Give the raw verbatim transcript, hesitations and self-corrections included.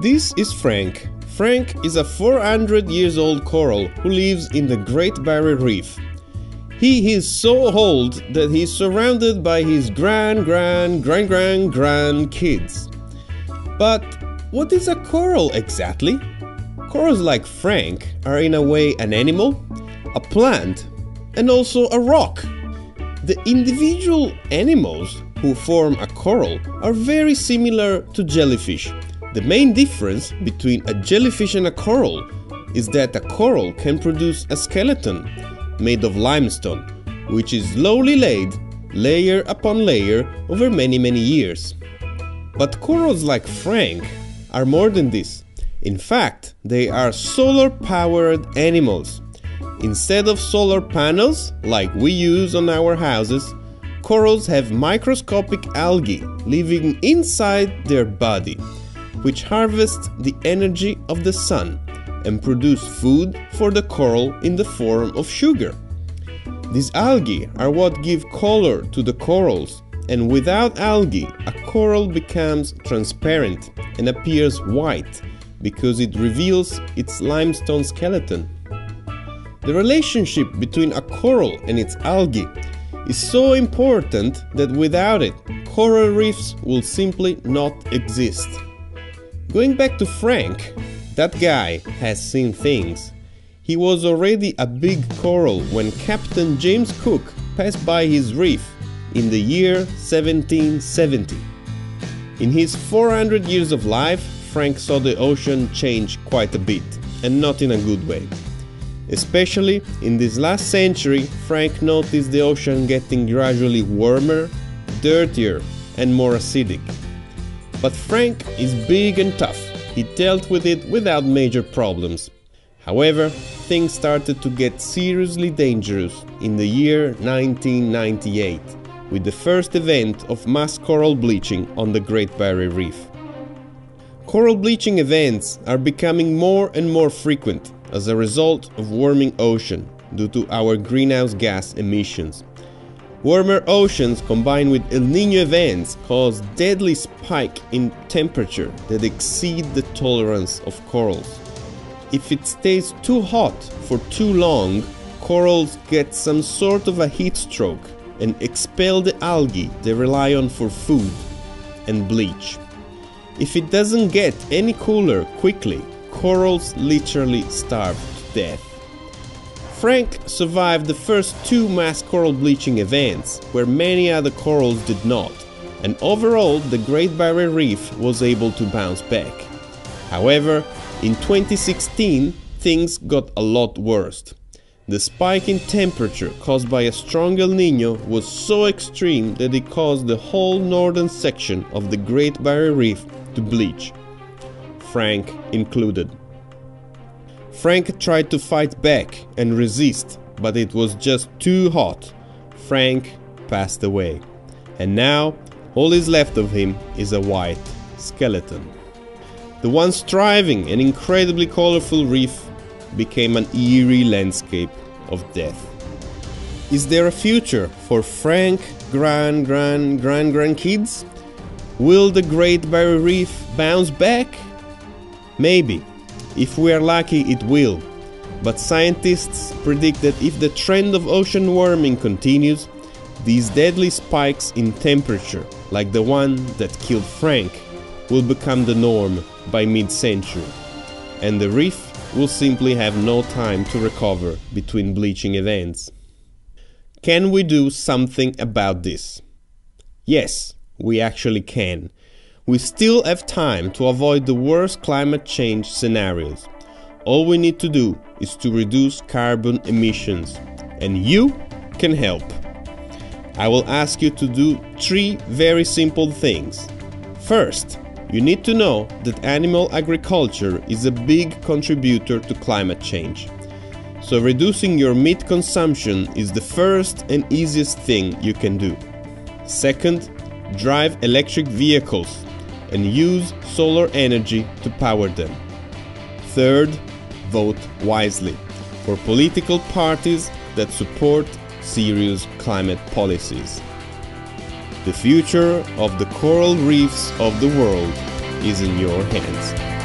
This is Frank. Frank is a four hundred years old coral who lives in the Great Barrier Reef. He is so old that he is surrounded by his grand, grand, grand, grand, grand kids. But what is a coral exactly? Corals like Frank are in a way an animal, a plant, and also a rock. The individual animals who form a coral are very similar to jellyfish. The main difference between a jellyfish and a coral is that a coral can produce a skeleton made of limestone, which is slowly laid, layer upon layer, over many many years. But corals like Frank are more than this. In fact, they are solar-powered animals. Instead of solar panels, like we use on our houses, corals have microscopic algae living inside their body, which harvests the energy of the sun and produce food for the coral in the form of sugar. These algae are what give color to the corals, and without algae, a coral becomes transparent and appears white, because it reveals its limestone skeleton. The relationship between a coral and its algae is so important that without it, coral reefs will simply not exist. Going back to Frank, that guy has seen things. He was already a big coral when Captain James Cook passed by his reef in the year seventeen seventy. In his four hundred years of life, Frank saw the ocean change quite a bit, and not in a good way. Especially in this last century, Frank noticed the ocean getting gradually warmer, dirtier, and more acidic. But Frank is big and tough. He dealt with it without major problems. However, things started to get seriously dangerous in the year nineteen ninety-eight, with the first event of mass coral bleaching on the Great Barrier Reef. Coral bleaching events are becoming more and more frequent as a result of warming ocean due to our greenhouse gas emissions. Warmer oceans combined with El Niño events cause deadly spike in temperature that exceed the tolerance of corals. If it stays too hot for too long, corals get some sort of a heat stroke and expel the algae they rely on for food and bleach. If it doesn't get any cooler quickly, corals literally starve to death. Frank survived the first two mass coral bleaching events, where many other corals did not, and overall the Great Barrier Reef was able to bounce back. However, in twenty sixteen, things got a lot worse. The spike in temperature caused by a strong El Niño was so extreme that it caused the whole northern section of the Great Barrier Reef to bleach, Frank included. Frank tried to fight back and resist, but it was just too hot. Frank passed away, and now all is left of him is a white skeleton. The once thriving and incredibly colorful reef became an eerie landscape of death. Is there a future for Frank, grand, grand, grand, grandkids? Will the Great Barrier Reef bounce back? Maybe. If we are lucky, it will. But scientists predict that if the trend of ocean warming continues, these deadly spikes in temperature, like the one that killed Frank, will become the norm by mid-century. And the reef will simply have no time to recover between bleaching events. Can we do something about this? Yes, we actually can. We still have time to avoid the worst climate change scenarios. All we need to do is to reduce carbon emissions, and you can help. I will ask you to do three very simple things. First, you need to know that animal agriculture is a big contributor to climate change. So reducing your meat consumption is the first and easiest thing you can do. Second, drive electric vehicles and use solar energy to power them. Third, vote wisely for political parties that support serious climate policies. The future of the coral reefs of the world is in your hands.